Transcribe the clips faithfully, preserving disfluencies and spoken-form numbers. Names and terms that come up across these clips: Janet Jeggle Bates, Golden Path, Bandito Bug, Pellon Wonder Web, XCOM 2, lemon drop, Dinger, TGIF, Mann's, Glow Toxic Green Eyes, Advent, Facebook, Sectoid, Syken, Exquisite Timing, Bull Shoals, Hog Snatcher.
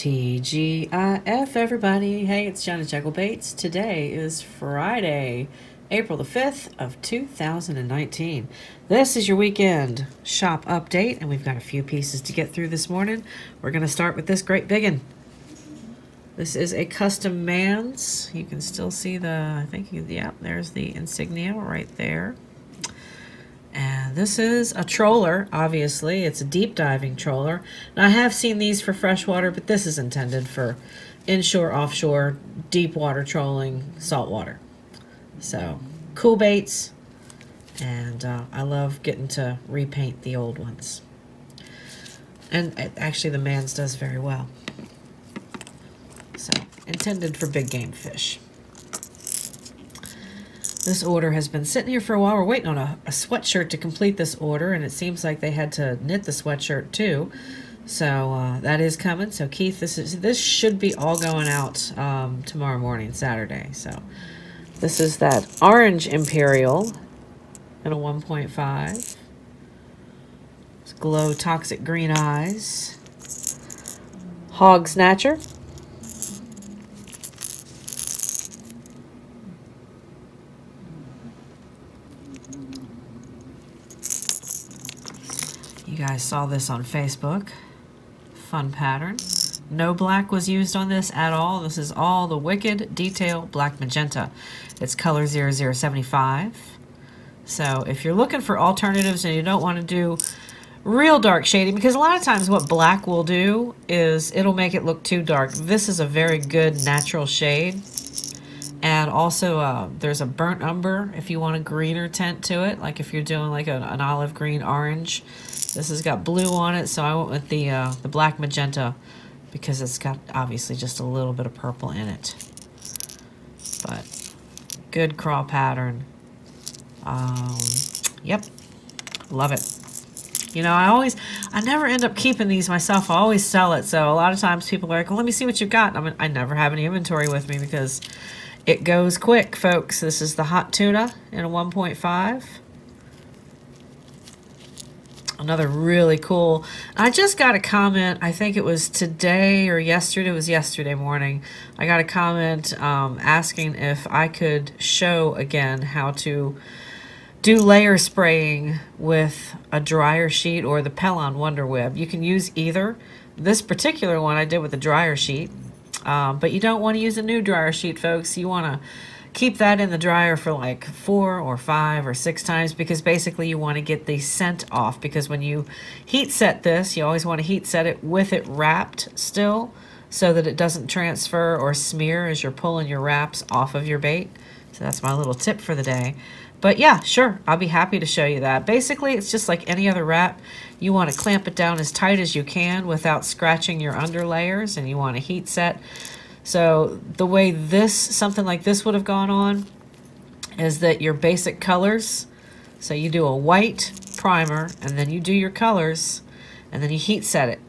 T G I F everybody. Hey, it's Janet Jeggle Bates. Today is Friday, April the fifth of two thousand nineteen. This is your weekend shop update, and we've got a few pieces to get through this morning. We're going to start with this great biggin. This is a custom Mann's. You can still see the, I think, you, yeah, there's the insignia right there. And this is a trawler, obviously. It's a deep diving trawler. Now, I have seen these for freshwater, but this is intended for inshore, offshore, deep water trawling, saltwater. So, cool baits. And uh, I love getting to repaint the old ones. And it, actually, the Mann's does very well. So, intended for big game fish. This order has been sitting here for a while. We're waiting on a, a sweatshirt to complete this order, and it seems like they had to knit the sweatshirt too. So uh, that is coming. So Keith, this is this should be all going out um, tomorrow morning, Saturday. So this is that orange imperial in a one point five. It's Glow Toxic Green Eyes. Hog Snatcher. You guys saw this on Facebook. Fun pattern. No black was used on this at all. This is all the Wicked Detail Black Magenta. It's color zero zero seven five. So if you're looking for alternatives and you don't want to do real dark shading, because a lot of times what black will do is it'll make it look too dark. This is a very good natural shade. And also uh, there's a burnt umber if you want a greener tint to it, like if you're doing like an, an olive green orange. This has got blue on it, so I went with the, uh, the black magenta because it's got obviously just a little bit of purple in it. But good crawl pattern. Um, yep, love it. You know, I always, I never end up keeping these myself. I always sell it, so a lot of times people are like, well, let me see what you've got. I mean, I never have any inventory with me because it goes quick, folks. This is the hot tuna in a one point five. Another really cool. I just got a comment. I think it was today or yesterday. It was yesterday morning. I got a comment um, asking if I could show again how to do layer spraying with a dryer sheet or the Pellon Wonder Web. You can use either. This particular one I did with a dryer sheet, um, but you don't want to use a new dryer sheet, folks. You want to keep that in the dryer for like four or five or six times because basically you want to get the scent off, because when you heat set this, you always want to heat set it with it wrapped still so that it doesn't transfer or smear as you're pulling your wraps off of your bait. So that's my little tip for the day. But yeah, sure, I'll be happy to show you that. Basically, it's just like any other wrap. You want to clamp it down as tight as you can without scratching your under layers, and you want to heat set. So the way this, something like this would have gone on is that your basic colors, so you do a white primer and then you do your colors and then you heat set it.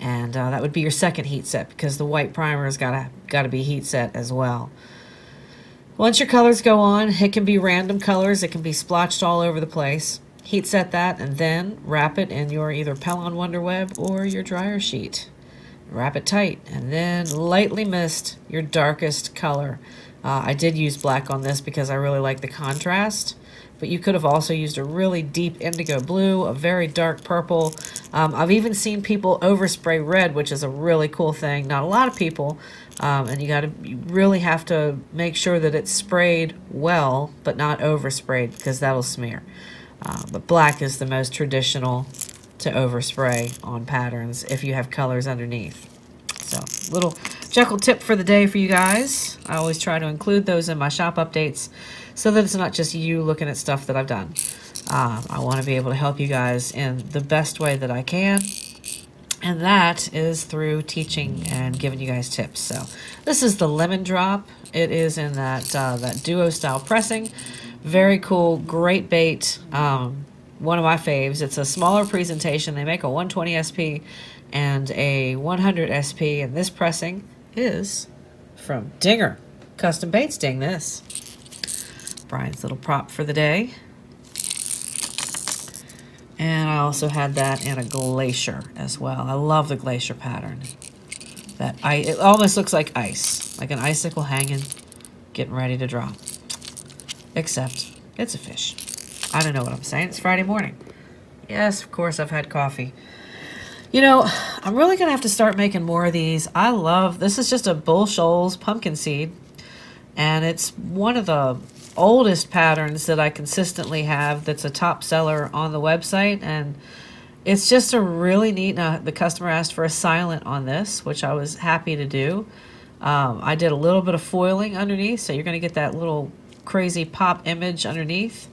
And uh, that would be your second heat set because the white primer has gotta, gotta be heat set as well. Once your colors go on, it can be random colors, it can be splotched all over the place. Heat set that and then wrap it in your either Pellon Wonder Web or your dryer sheet. Wrap it tight and then lightly mist your darkest color. Uh, I did use black on this because I really like the contrast, but you could have also used a really deep indigo blue, a very dark purple. Um, I've even seen people overspray red, which is a really cool thing. Not a lot of people, um, and you gotta you really have to make sure that it's sprayed well, but not oversprayed because that'll smear. Uh, but black is the most traditional to overspray on patterns if you have colors underneath. So, little Jeggle tip for the day for you guys. I always try to include those in my shop updates so that it's not just you looking at stuff that I've done. Um, I want to be able to help you guys in the best way that I can, and that is through teaching and giving you guys tips. So, this is the lemon drop. It is in that uh, that duo style pressing. Very cool, great bait. Um, One of my faves. It's a smaller presentation. They make a one twenty S P and a one hundred S P, and this pressing is from Dinger. Custom Baits Ding this. Brian's little prop for the day. And I also had that in a glacier as well. I love the glacier pattern. That I, it almost looks like ice, like an icicle hanging, getting ready to drop. Except it's a fish. I don't know what I'm saying. It's Friday morning. Yes, of course I've had coffee. You know, I'm really going to have to start making more of these. I love, this is just a Bull Shoals pumpkin seed. And it's one of the oldest patterns that I consistently have that's a top seller on the website. And it's just a really neat, uh, the customer asked for a silent on this, which I was happy to do. Um, I did a little bit of foiling underneath. So you're going to get that little crazy pop image underneath.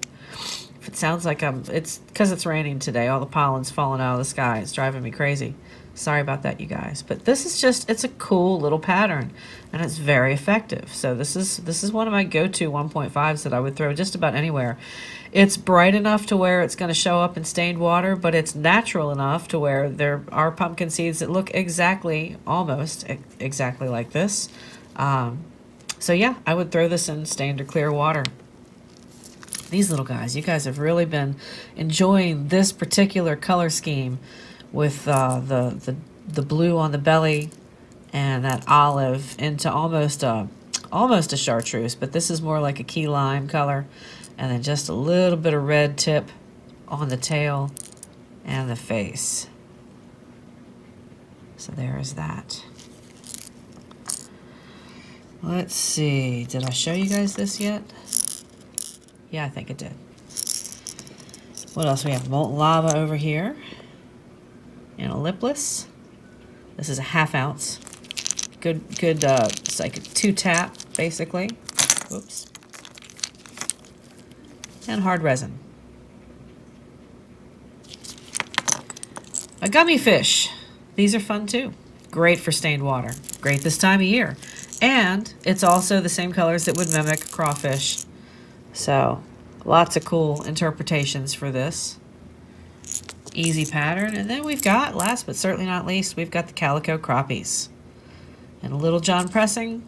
It sounds like I'm, it's because it's raining today. All the pollen's falling out of the sky. It's driving me crazy. Sorry about that, you guys. But this is just, it's a cool little pattern and it's very effective. So this is, this is one of my go-to one point fives that I would throw just about anywhere. It's bright enough to where it's going to show up in stained water, but it's natural enough to where there are pumpkin seeds that look exactly, almost exactly like this. Um, so yeah, I would throw this in stained or clear water. These little guys, you guys have really been enjoying this particular color scheme with uh, the, the the blue on the belly and that olive into almost a, almost a chartreuse, but this is more like a key lime color, and then just a little bit of red tip on the tail and the face. So there is that. Let's see, did I show you guys this yet? Yeah, I think it did. What else? We have molten lava over here. And a lipless. This is a half ounce. Good, good, uh, it's like a two tap, basically. Oops. And hard resin. A gummy fish. These are fun too. Great for stained water. Great this time of year. And it's also the same colors that would mimic crawfish. So, lots of cool interpretations for this easy pattern. And then we've got, last but certainly not least, we've got the calico crappies. And a Little John pressing.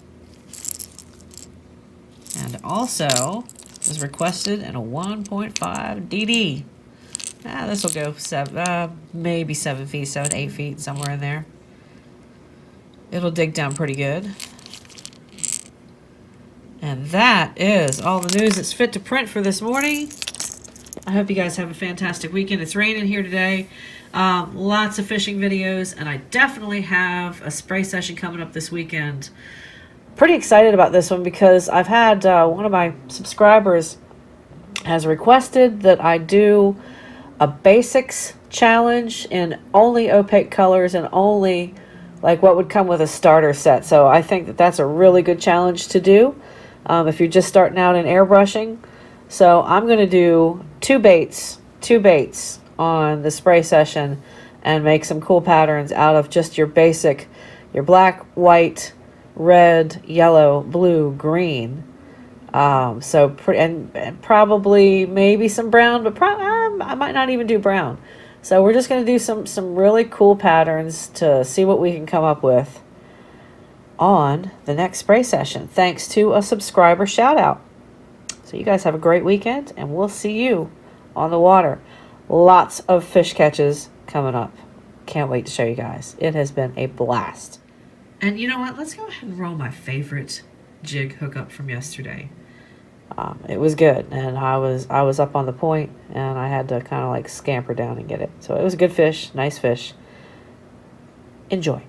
And also, was requested in a one point five D D. Ah, this will go seven, uh, maybe seven feet, seven, eight feet, somewhere in there. It'll dig down pretty good. And that is all the news that's fit to print for this morning. I hope you guys have a fantastic weekend. It's raining here today. Um, lots of fishing videos, and I definitely have a spray session coming up this weekend. Pretty excited about this one because I've had uh, one of my subscribers has requested that I do a basics challenge in only opaque colors and only like what would come with a starter set. So I think that that's a really good challenge to do. Um, if you're just starting out in airbrushing. So I'm going to do two baits, two baits on the spray session and make some cool patterns out of just your basic, your black, white, red, yellow, blue, green. Um, so pr and, and probably maybe some brown, but pro um, I might not even do brown. So we're just going to do some, some really cool patterns to see what we can come up with on the next spray session, thanks to a subscriber shout out. So you guys have a great weekend, and we'll see you on the water. Lots of fish catches coming up. Can't wait to show you guys. It has been a blast. And you know what? Let's go ahead and roll my favorite jig hookup from yesterday. Um, it was good, and I was I was up on the point, and I had to kind of like scamper down and get it. So it was a good fish, nice fish. Enjoy.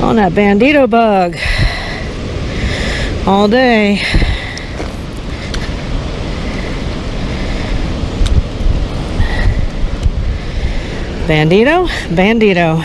On that Bandito Bug all day. Bandito, Bandito.